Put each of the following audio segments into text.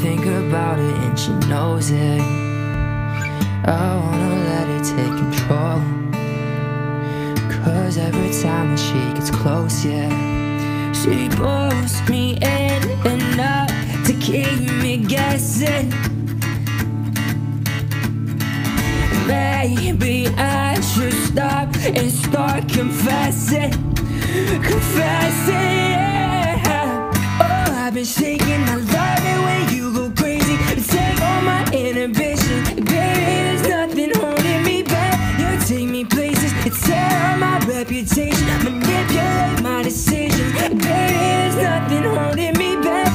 think about it and she knows it. I wanna let her take control, 'cause every time that she gets close, yeah, she pulls me in enough to keep me guessing. Maybe I should stop and start confessing. Confessing, yeah. Oh, I've been shaking my love it when you go crazy and take all my inhibition. Baby, there's nothing holding me back. You'll take me places and tear out my reputation, manipulate my decisions. Baby, there's nothing holding me back.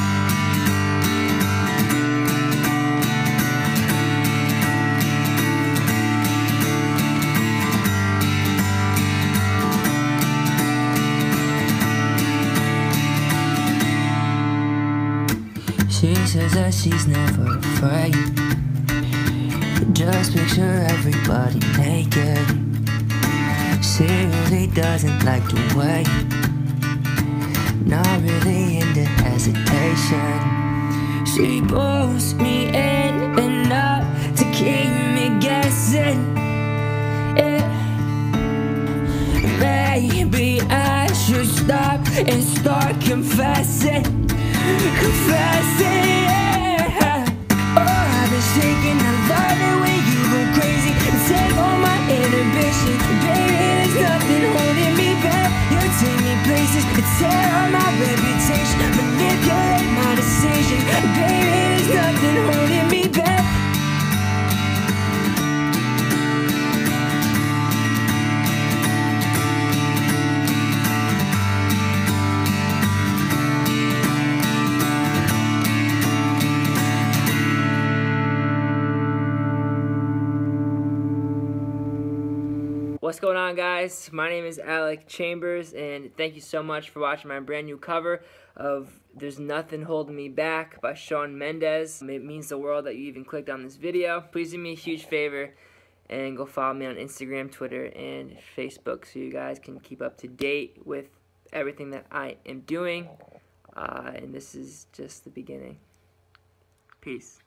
She says that she's never afraid. Just picture everybody naked. She really doesn't like to wait. Not really into hesitation. She pulls me in enough to keep me guessing, yeah. Maybe I should stop and start confessing. Confessing, yeah. Oh, I've been shaking, I love it when you go crazy and take all my inhibition. Baby, there's nothing holding me back. You'll take me places and tear out my reputation, manipulate my decision. Baby, there's nothing holding me back. What's going on, guys? My name is Alec Chambers, and thank you so much for watching my brand new cover of There's Nothing Holding Me Back by Shawn Mendes. It means the world that you even clicked on this video. Please do me a huge favor and go follow me on Instagram, Twitter, and Facebook so you guys can keep up to date with everything that I am doing. And this is just the beginning. Peace.